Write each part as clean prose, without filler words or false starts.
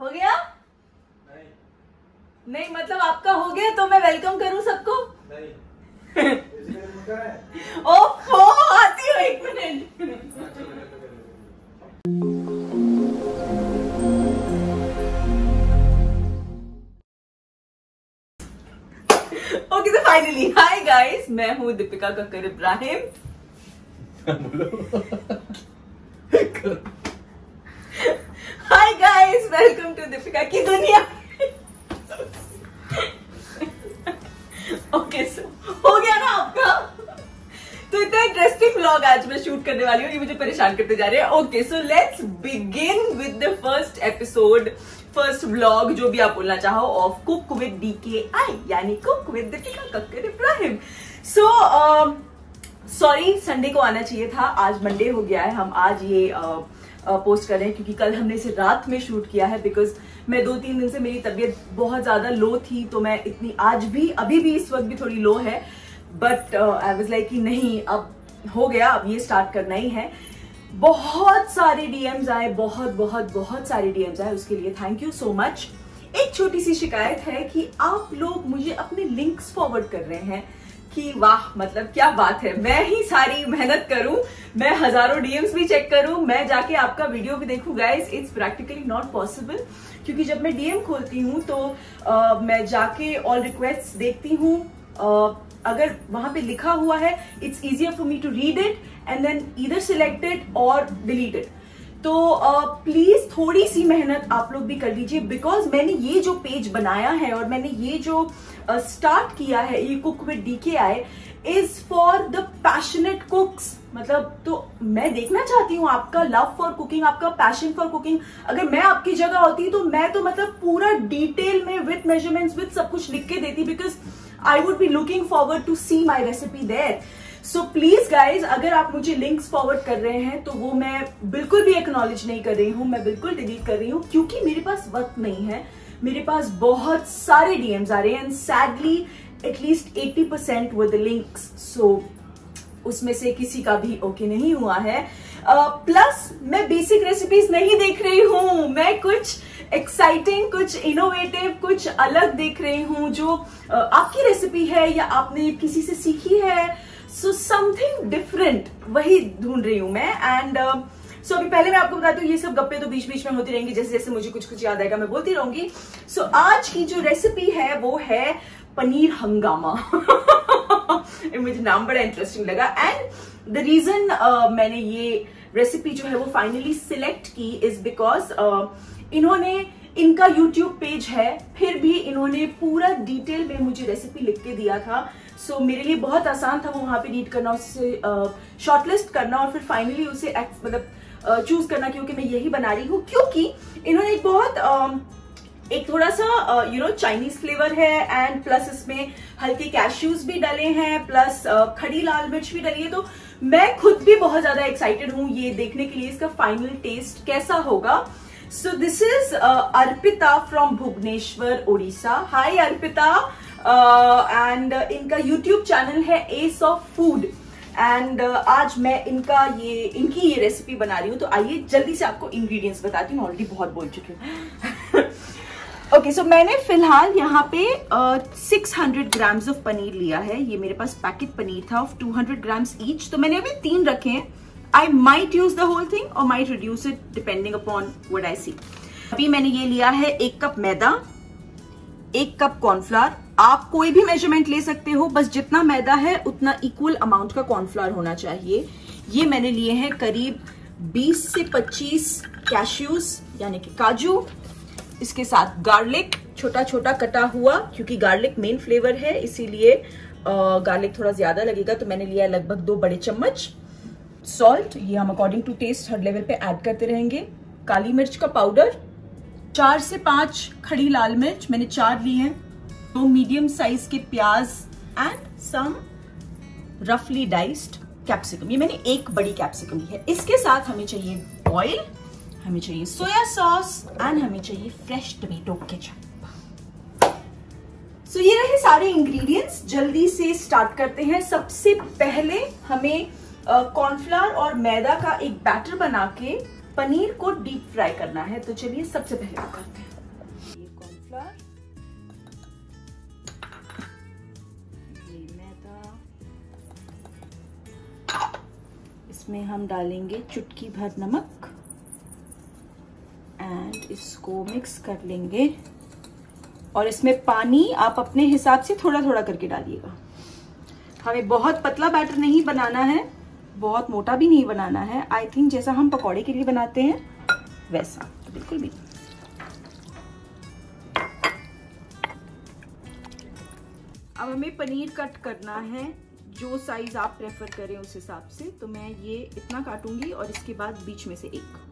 हो गया? नहीं नहीं, मतलब आपका हो गया तो मैं वेलकम करूं सबको? नहीं। ओफो, आती हो, एक मिनट। ओके तो फाइनली हाय गाइस, मैं हूं Dipika Kakkar Ibrahim. Hi guys, welcome to Dipika की दुनिया। ओके सो हो गया ना आपका? तो इतना इंटरेस्टिंग व्लॉग आज मैं शूट करने वाली हूँ, ये मुझे परेशान करते जा रहे हैं। Okay so let's begin with the first episode, first vlog, जो भी आप बोलना चाहो, ऑफ कुक विद डीकेआई यानी cook with Deepika Kakkar Ibrahim. So sorry, Sunday को आना चाहिए था, आज मंडे हो गया है। हम आज ये पोस्ट करें क्योंकि कल हमने इसे रात में शूट किया है, बिकॉज मैं 2-3 दिन से मेरी तबीयत बहुत ज़्यादा लो थी, तो मैं इतनी आज भी अभी भी इस वक्त भी थोड़ी लो है, बट आई वाज लाइक कि नहीं, अब हो गया, अब ये स्टार्ट करना ही है। बहुत सारे डीएम्स आए, बहुत बहुत बहुत सारे डीएम्स आए, उसके लिए थैंक यू सो मच। एक छोटी सी शिकायत है कि आप लोग मुझे अपने लिंक्स फॉरवर्ड कर रहे हैं कि वाह, मतलब क्या बात है, मैं ही सारी मेहनत करूं, मैं हजारों डीएम्स भी चेक करूं, मैं जाके आपका वीडियो भी देखूं। Guys, it's practically not possible, क्योंकि जब मैं डीएम खोलती हूं तो मैं जाके ऑल रिक्वेस्ट देखती हूं। अगर वहां पे लिखा हुआ है, it's easier for me to read it and then either select it और डिलीट इट। तो प्लीज थोड़ी सी मेहनत आप लोग भी कर लीजिए, बिकॉज मैंने ये जो पेज बनाया है और मैंने ये जो स्टार्ट किया है, ये cook with DKI is for the passionate cooks. मतलब तो मैं देखना चाहती हूँ आपका लव फॉर कुकिंग, आपका पैशन फॉर कुकिंग। अगर मैं आपकी जगह होती तो मैं तो मतलब पूरा डिटेल में विथ मेजरमेंट्स विथ सब कुछ लिख के देती, because I would be looking forward to see my recipe there. So please guys, अगर आप मुझे लिंक्स फॉरवर्ड कर रहे हैं तो वो मैं बिल्कुल भी एक्नॉलेज नहीं कर रही हूँ, मैं बिल्कुल डिलीट कर रही हूँ, क्योंकि मेरे पास वक्त नहीं है। मेरे पास बहुत सारे डीएम्स आ रहे हैं and sadly at least 80% were the links, so उसमें से किसी का भी ओके नहीं हुआ है। प्लस मैं बेसिक रेसिपीज नहीं देख रही हूँ, मैं कुछ एक्साइटिंग, कुछ इनोवेटिव, कुछ अलग देख रही हूँ, जो आपकी रेसिपी है या आपने किसी से सीखी है। सो समथिंग डिफरेंट वही ढूंढ रही हूँ मैं। एंड सो अभी पहले मैं आपको बताती हूँ, ये सब गप्पे तो बीच बीच में होती रहेंगी, जैसे जैसे मुझे कुछ कुछ याद आएगा मैं बोलती रहूंगी। सो आज की जो रेसिपी है वो है पनीर हंगामा। मुझे नाम बड़ा इंटरेस्टिंग लगा एंड द रीजन मैंने ये रेसिपी जो है वो फाइनली सिलेक्ट की इज बिकॉज इन्होंने, इनका यूट्यूब पेज है, फिर भी इन्होंने पूरा डिटेल में मुझे रेसिपी लिख के दिया था। सो मेरे लिए बहुत आसान था वो वहाँ पे रीड करना, उससे शॉर्टलिस्ट करना और फिर फाइनली उसे मतलब चूज करना, क्योंकि मैं यही बना रही हूँ। क्योंकि इन्होंने एक बहुत एक थोड़ा सा यू नो चाइनीज फ्लेवर है एंड प्लस इसमें हल्के कैश्यूज भी डले हैं, प्लस खड़ी लाल मिर्च भी डली है। तो मैं खुद भी बहुत ज्यादा एक्साइटेड हूँ ये देखने के लिए, इसका फाइनल टेस्ट कैसा होगा। So this is Arpita from Bhubaneswar, Orissa. Hi Arpita, and इनका यूट्यूब चैनल है एस ऑफ फूड, एंड आज मैं इनका इनकी ये रेसिपी बना रही हूँ। तो आइए जल्दी से आपको इंग्रेडिएंट्स बताती हूँ, ऑलरेडी बहुत बोल चुकी हूँ। ओके सो मैंने फिलहाल यहाँ पे 600 ग्राम्स ऑफ पनीर लिया है, ये मेरे पास पैकेट पनीर था ऑफ 200 ग्राम्स ईच, तो मैंने अभी 3 रखे हैं। I might use the whole thing और might reduce it depending upon what I see. अभी मैंने ये लिया है 1 कप मैदा, 1 कप कॉर्नफ्लावर। आप कोई भी मेजरमेंट ले सकते हो, बस जितना मैदा है उतना इक्वल अमाउंट का कॉर्नफ्लावर होना चाहिए। ये मैंने लिए हैं करीब 20 से 25 कैश्यूज यानी कि काजू, इसके साथ गार्लिक छोटा छोटा कटा हुआ, क्योंकि गार्लिक मेन फ्लेवर है इसीलिए गार्लिक थोड़ा ज्यादा लगेगा, तो मैंने लिया लगभग 2 बड़े चम्मच। सॉल्ट, ये हम अकॉर्डिंग टू टेस्ट हर लेवल पे ऐड करते रहेंगे। काली मिर्च का पाउडर, 4 से 5 खड़ी लाल मिर्च, मैंने 4 ली हैं। 2 मीडियम साइज के प्याज एंड सम रफली डाइस्ड कैप्सिकम, ये मैंने 1 बड़ी कैप्सिकम ली है। इसके साथ हमें चाहिए ऑयल, हमें चाहिए सोया सॉस एंड हमें चाहिए फ्रेश टोमेटो केचप। सो ये रहे सारे इंग्रेडिएंट्स, जल्दी से स्टार्ट करते हैं। सबसे पहले हमें कॉर्नफ्लावर और मैदा का एक बैटर बना के पनीर को डीप फ्राई करना है। तो चलिए सबसे पहले वो करते हैं। ये कॉर्नफ्लावर, ये मैदा, इसमें हम डालेंगे चुटकी भर नमक एंड इसको मिक्स कर लेंगे। और इसमें पानी आप अपने हिसाब से थोड़ा थोड़ा करके डालिएगा। हमें बहुत पतला बैटर नहीं बनाना है, बहुत मोटा भी नहीं बनाना है। आई थिंक जैसा हम पकौड़े के लिए बनाते हैं वैसा, तो बिल्कुल भी। अब हमें पनीर कट करना है, जो साइज आप प्रेफर करें उस हिसाब से। तो मैं ये इतना काटूंगी और इसके बाद बीच में से एक।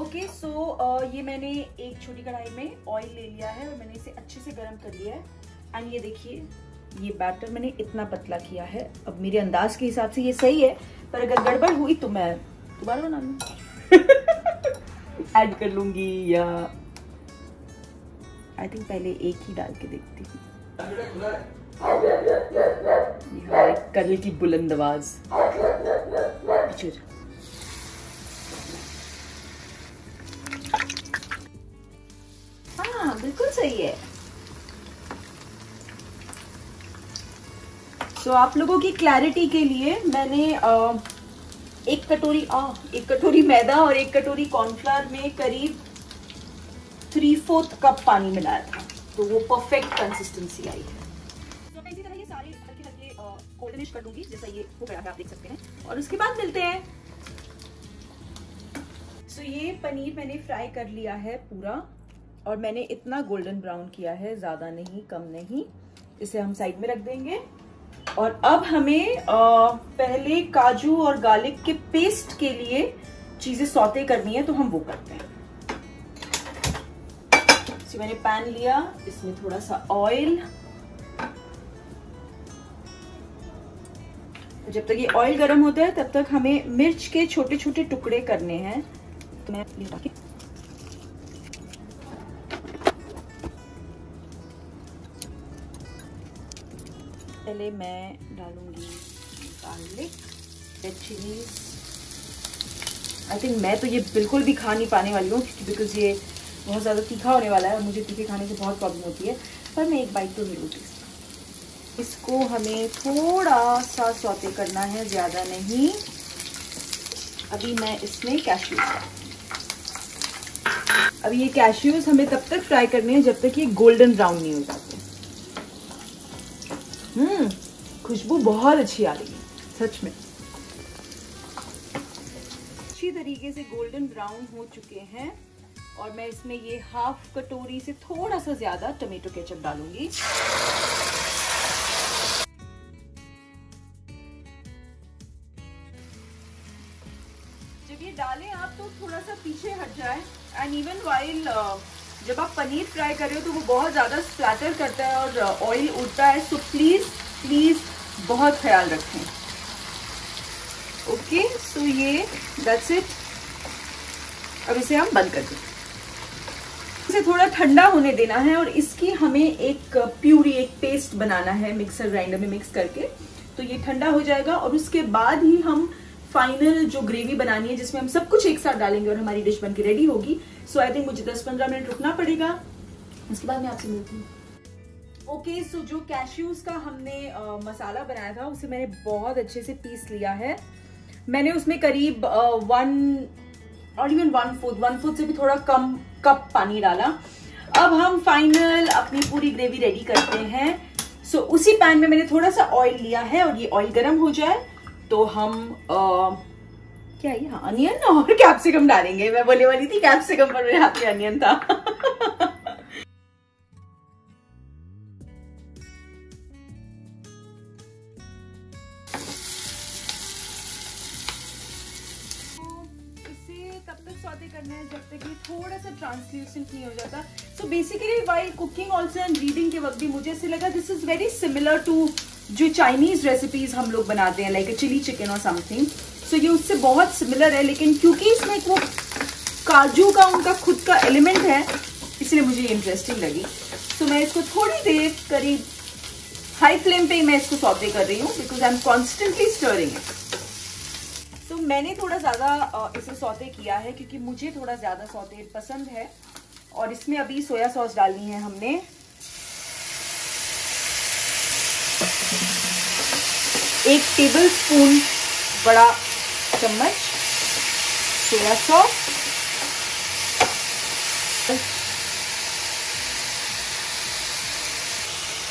ओके, सो ये मैंने एक छोटी कढ़ाई में ऑयल ले लिया है और मैंने इसे अच्छे से गर्म कर लिया है। एंड ये देखिए, ये बैटर मैंने इतना पतला किया है। अब मेरे अंदाज के हिसाब से ये सही है, पर अगर गड़बड़ हुई तो मैं दोबारा बना लूँगी, ऐड कर लूँगी, या आई थिंक पहले एक ही डाल के देखती हूँ। कल की बुलंद आवाज। हाँ, बिल्कुल सही है। तो आप लोगों की क्लैरिटी के लिए मैंने एक कटोरी मैदा और एक कटोरी कॉर्नफ्लावर में करीब 3/4 कप पानी मिलाया था, तो वो परफेक्ट कंसिस्टेंसी आई है। तो मैं इसी तरह ये सारे हल्के हल्के कोर्डिनेश कर दूंगी, जैसा ये हो गया है, आप देख सकते हैं। और उसके बाद मिलते हैं। सो ये पनीर मैंने फ्राई कर लिया है पूरा, और मैंने इतना गोल्डन ब्राउन किया है, ज़्यादा नहीं कम नहीं। इसे हम साइड में रख देंगे। और अब हमें पहले काजू और गार्लिक के पेस्ट के लिए चीजें सौते करनी है, तो हम वो करते हैं। इसे मैंने पैन लिया, इसमें थोड़ा सा ऑयल। जब तक ये ऑयल गर्म होता है तब तक हमें मिर्च के छोटे छोटे टुकड़े करने हैं। तो मैं ये रखी, पहले मैं डालूंगी garlic, red chillies. I think मैं तो ये बिल्कुल भी खा नहीं पाने वाली हूँ, बिकॉज ये बहुत ज़्यादा तीखा होने वाला है और मुझे तीखे खाने से बहुत प्रॉब्लम होती है, पर मैं एक बाइट तो ले लूँगी। इसको हमें थोड़ा सा सौते करना है, ज़्यादा नहीं। अभी मैं इसमें कैश्यूज, अब ये कैश्यूज हमें तब तक फ्राई करने हैं जब तक ये गोल्डन ब्राउन नहीं हो जाते। खुशबू बहुत अच्छी आ रही है, सच में। अच्छी तरीके से गोल्डन ब्राउन हो चुके हैं और मैं इसमें ये 1/2 कटोरी से थोड़ा सा ज्यादा टमेटो केचप डालूंगी। जब ये डालें आप तो थोड़ा सा पीछे हट जाए। एंड इवन वाइल जब आप पनीर फ्राई कर रहे हो तो वो बहुत ज़्यादा स्प्लैटर करता है और ऑयल उड़ता है, सो प्लीज़ बहुत ख्याल रखें। ओके, सो ये दैट्स इट। अब इसे हम बंद कर दें, इसे थोड़ा ठंडा होने देना है और इसकी हमें एक प्यूरी, एक पेस्ट बनाना है मिक्सर ग्राइंडर में मिक्स करके। तो ये ठंडा हो जाएगा और उसके बाद ही हम फाइनल जो ग्रेवी बनानी है, जिसमें हम सब कुछ एक साथ डालेंगे और हमारी डिश बनके रेडी होगी। सो आई थिंक मुझे 10-15 मिनट रुकना पड़ेगा, उसके बाद मैं आपसे मिलती हूँ। ओके, सो जो कैश्यूज का हमने मसाला बनाया था उसे मैंने बहुत अच्छे से पीस लिया है। मैंने उसमें करीब 1 और इवन 1/4 से भी थोड़ा कम कप पानी डाला। अब हम फाइनल अपनी पूरी ग्रेवी रेडी करते हैं। सो उसी पैन में मैंने थोड़ा सा ऑयल लिया है और ये ऑयल गर्म हो जाए तो हम क्या ये, हाँ, अनियन और कैप्सिकम डालेंगे। मैं बोले वाली थी कैप्सिकम, पर मेरे हाथ में अनियन था। इसे तब तक सौते करना है जब तक ये थोड़ा सा ट्रांसल्यूसेंट नहीं हो जाता। So basically while cooking also and reading के वक्त भी मुझे ऐसे लगा this is very similar to जो चाइनीज रेसिपीज हम लोग बनाते हैं, लाइक चिली चिकन और समथिंग। सो ये उससे बहुत सिमिलर है, लेकिन क्योंकि इसमें वो काजू का उनका खुद का एलिमेंट है इसलिए मुझे इंटरेस्टिंग लगी। तो मैं इसको थोड़ी देर, करीब हाई फ्लेम पे ही मैं इसको सौते कर रही हूँ because I am constantly stirring it. तो मैंने थोड़ा ज़्यादा इसे सौते किया है क्योंकि मुझे थोड़ा ज़्यादा सौते पसंद है। और इसमें अभी सोया सॉस डालनी है हमने। एक टेबलस्पून बड़ा चम्मच सोया सॉस,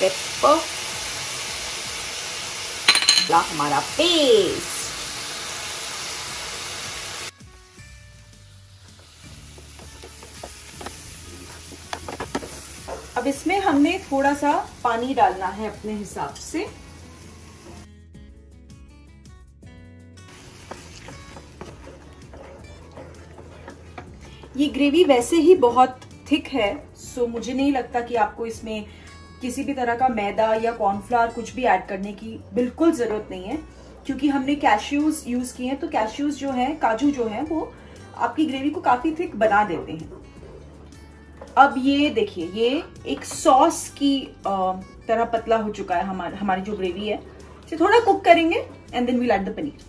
पेपर, हमारा पेस्ट। अब इसमें हमने थोड़ा सा पानी डालना है अपने हिसाब से। ये ग्रेवी वैसे ही बहुत थिक है, सो मुझे नहीं लगता कि आपको इसमें किसी भी तरह का मैदा या कॉर्नफ्लावर कुछ भी ऐड करने की बिल्कुल ज़रूरत नहीं है, क्योंकि हमने कैश्यूज यूज़ किए हैं। तो कैश्यूज जो हैं, काजू जो हैं, वो आपकी ग्रेवी को काफ़ी थिक बना देते हैं। अब ये देखिए, ये एक सॉस की तरह पतला हो चुका है हमारी जो ग्रेवी है। इसे थोड़ा कुक करेंगे and then we add the paneer.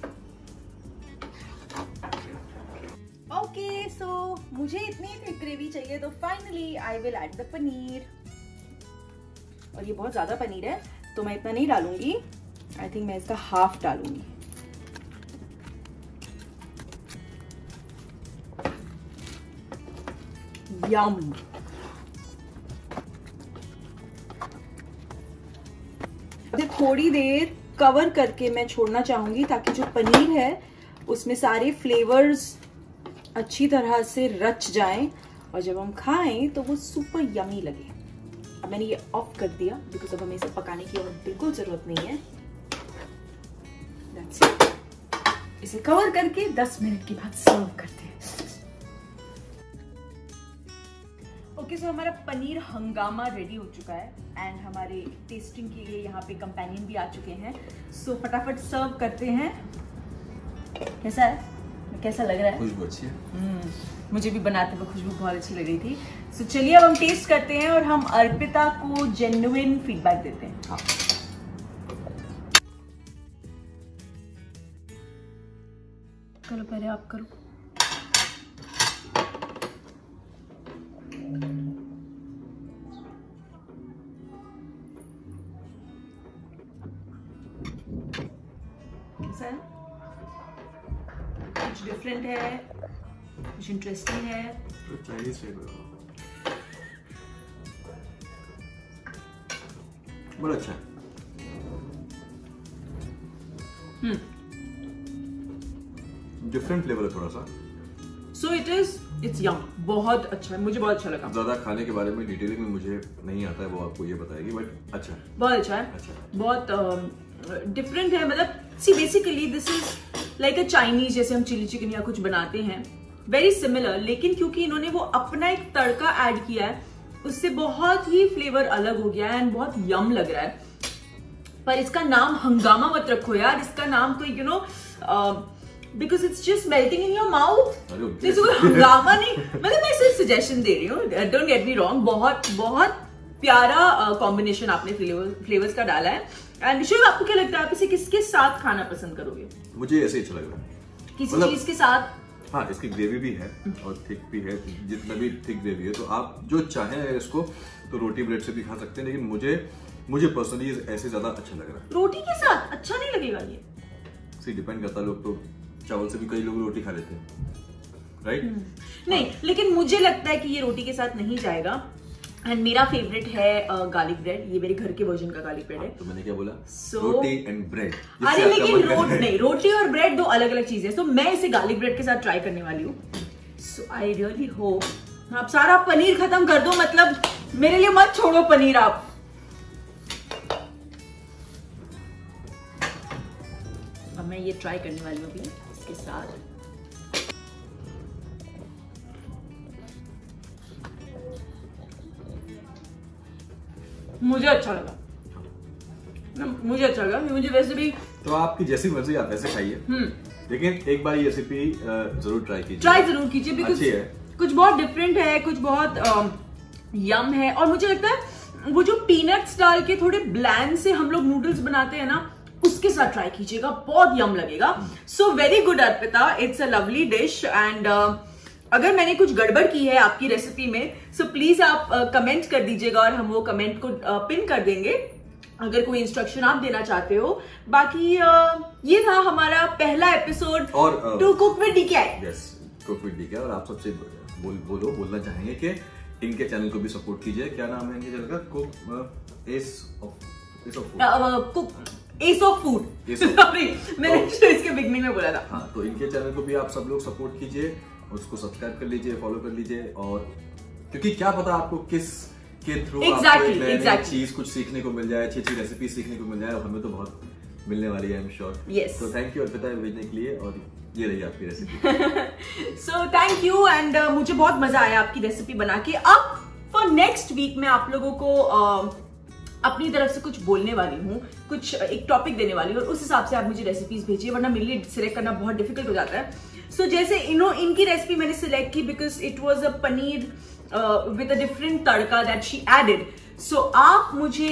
Okay, so मुझे इतनी थिक ग्रेवी चाहिए तो finally I will add the paneer. और ये बहुत ज़्यादा पनीर है तो मैं इतना नहीं डालूंगी, आई थिंक मैं इसका हाफ डालूंगी। यम! थोड़ी देर कवर करके मैं छोड़ना चाहूंगी ताकि जो पनीर है उसमें सारे फ्लेवर्स अच्छी तरह से रच जाएं और जब हम खाएं तो वो सुपर यमी लगे। अब मैंने ये ऑफ कर दिया बिकॉज अब हमें इसे पकाने की और बिल्कुल जरूरत नहीं है। That's it. इसे कवर करके 10 मिनट के बाद सर्व करते हैं। ओके, सो हमारा पनीर हंगामा रेडी हो चुका है एंड हमारे टेस्टिंग के लिए यहाँ पे कंपेनियन भी आ चुके हैं। सो फटाफट सर्व करते हैं। कैसा है, कैसा लग रहा है? खुशबू अच्छी है। मुझे भी बनाते हुए खुशबू बहुत अच्छी लग रही थी। सो चलिए अब हम टेस्ट करते हैं और हम अर्पिता को जेन्युइन फीडबैक देते हैं। हाँ। करो, पहले आप करो। कैसा है? कुछ डिफरेंट है, कुछ इंटरेस्टिंग है। बहुत अच्छा। डिफरेंट फ्लेवर है थोड़ा सा। सो इट्स यम, बहुत अच्छा है, मुझे बहुत अच्छा लगा। ज्यादा खाने के बारे में डिटेलिंग में मुझे नहीं आता है, वो आपको ये बताएगी, बट अच्छा है, बहुत अच्छा है, बहुत डिफरेंट है। मतलब सी basically this is like a Chinese, जैसे हम चिली चिकन या कुछ बनाते हैं, वेरी सिमिलर, लेकिन क्योंकि इन्होंने वो अपना एक तड़का ऐड किया है उससे बहुत ही फ्लेवर अलग हो गया है एंड बहुत यम लग रहा है। पर इसका नाम हंगामा मत रखो यार, इसका नाम तो you know because it's just melting in your mouth. हंगामा नहीं, मतलब मैं सिर्फ सजेशन दे रही हूँ, डोंट गेट मी रॉन्ग। बहुत बहुत प्यारा कॉम्बिनेशन आपने फ्लेवर्स का डाला है। एंड श्योर, आपको क्या लगता है आप इसे किसके साथ खाना पसंद करोगे? मुझे ऐसे ही अच्छा लग रहा है, किसी चीज के साथ। हाँ, इसकी ग्रेवी भी है और थिक भी है, जितना भी थिक ग्रेवी है। तो आप जो चाहें इसको तो रोटी ब्रेड से भी खा सकते हैं, लेकिन मुझे पर्सनली ऐसे ज्यादा अच्छा लग रहा है। रोटी के साथ अच्छा नहीं लगेगा ये? इसी डिपेंड करता है, लोग तो चावल से भी कई लोग रोटी खा लेते हैं, राइट? नहीं, लेकिन मुझे लगता है कि ये रोटी के साथ नहीं जाएगा। एंड मेरा फेवरेट है गार्लिक ब्रेड, ये मेरे घर के वर्जन का गार्लिक ब्रेड है। तो मैंने क्या बोला? रोटी एंड ब्रेड। अरे लेकिन रोटी और ब्रेड दो अलग अलग चीजें। तो मैं इसे गार्लिक ब्रेड के साथ ट्राई करने वाली हूँ। सो आई रियली होप आप सारा पनीर खत्म कर दो, मतलब मेरे लिए मत छोड़ो पनीर आप। अब मैं ये ट्राई करने वाली हूँ इसके साथ। मुझे अच्छा लगा, मुझे अच्छा लगा। मुझे वैसे भी तो आपकी जैसी मर्जी, आप वैसे खाइए, लेकिन एक बार ये रेसिपी जरूर ट्राई जरूर कीजिए। कुछ बहुत डिफरेंट है, कुछ बहुत यम है। और मुझे लगता है वो जो पीनट्स डाल के थोड़े ब्लैंड से हम लोग नूडल्स बनाते हैं ना, उसके साथ ट्राई कीजिएगा, बहुत यम लगेगा। So very good Arpita, it's a lovely dish. And अगर मैंने कुछ गड़बड़ की है आपकी रेसिपी में, सो प्लीज आप कमेंट कर दीजिएगा और हम वो कमेंट को पिन कर देंगे अगर कोई इंस्ट्रक्शन आप देना चाहते हो। बाकी ये था हमारा पहला एपिसोड और to cook with DKI. Yes, cook with DKI. और आप सबसे बोलना चाहेंगे कि इनके चैनल को भी सपोर्ट कीजिए। क्या नाम है इनके चैनल का? Cook ace of food. Sorry, मैंने इसके बिगनिंग में बोला था। हाँ, तो इनके चैनल को भी आप सब लोग सपोर्ट कीजिए, उसको सब्सक्राइब कर लीजिए, फॉलो कर लीजिए। और क्योंकि क्या पता आपको किस के थ्रू आपको चीज कुछ सीखने को मिल जाए, अच्छी रेसिपी सीखने को मिल जाए। और हमें तो बहुत मिलने वाली है, आई एम श्योर। तो थैंक यू अर्पिता भेजने के लिए, और ये रही आपकी recipe. So thank you. And मुझे बहुत मजा आया आपकी रेसिपी बना के। अब फॉर नेक्स्ट वीक मैं आप लोगों को अपनी तरफ से कुछ बोलने वाली हूँ, कुछ एक टॉपिक देने वाली हूँ, और उस हिसाब से आप मुझे रेसिपीज भेजिए, वरना मेरे लिए सिलेक्ट करना बहुत डिफिकल्ट हो जाता है। सो जैसे इनकी रेसिपी मैंने सिलेक्ट की because it was a paneer with a different tadka that she added. So आप मुझे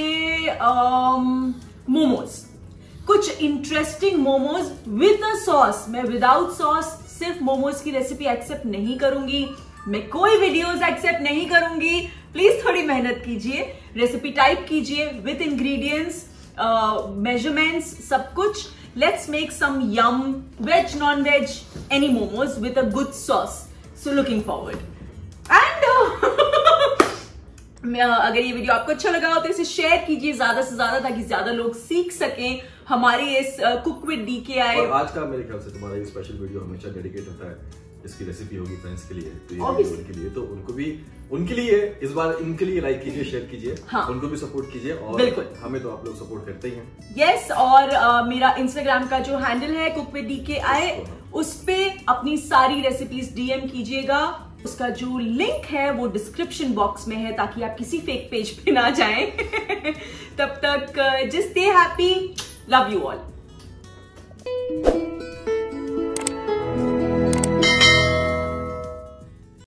मोमोज, कुछ interesting momos with a sauce, मैं विदाउट सॉस सिर्फ मोमोज की रेसिपी एक्सेप्ट नहीं करूंगी, मैं कोई वीडियोज एक्सेप्ट नहीं करूंगी। प्लीज थोड़ी मेहनत कीजिए, रेसिपी टाइप कीजिए विथ इंग्रेडिएंट्स, मेजरमेंट्स, सब कुछ। Let's make some yum veg non veg any momos with a good sauce. So looking forward. And अगर ये वीडियो आपको अच्छा लगा हो तो इसे शेयर कीजिए ज्यादा से ज्यादा, ताकि ज्यादा लोग सीख सकें हमारी इस कुक विद डीकेआई। और आज का मेरे ख्याल से तुम्हारा ये स्पेशल वीडियो हमेशा डेडिकेट होता है, इसकी रेसिपी होगी फ्रेंड्स के लिए, तो ये उनके लिए, तो उनको भी उनके लिए इस बार इनके लिए लाइक कीजिए, शेयर कीजिए। हाँ, उनको भी सपोर्ट कीजिए। और बिल्कुल, हमें तो आप लोग सपोर्ट करते ही हैं। यस, और मेरा इंस्टाग्राम का जो हैंडल है कुक विद डीकेआई, उस पे अपनी सारी रेसिपीज डीएम कीजिएगा। उसका जो लिंक है वो डिस्क्रिप्शन बॉक्स में है, ताकि आप किसी फेक पेज पे ना जाएं। तब तक just stay happy, love you all.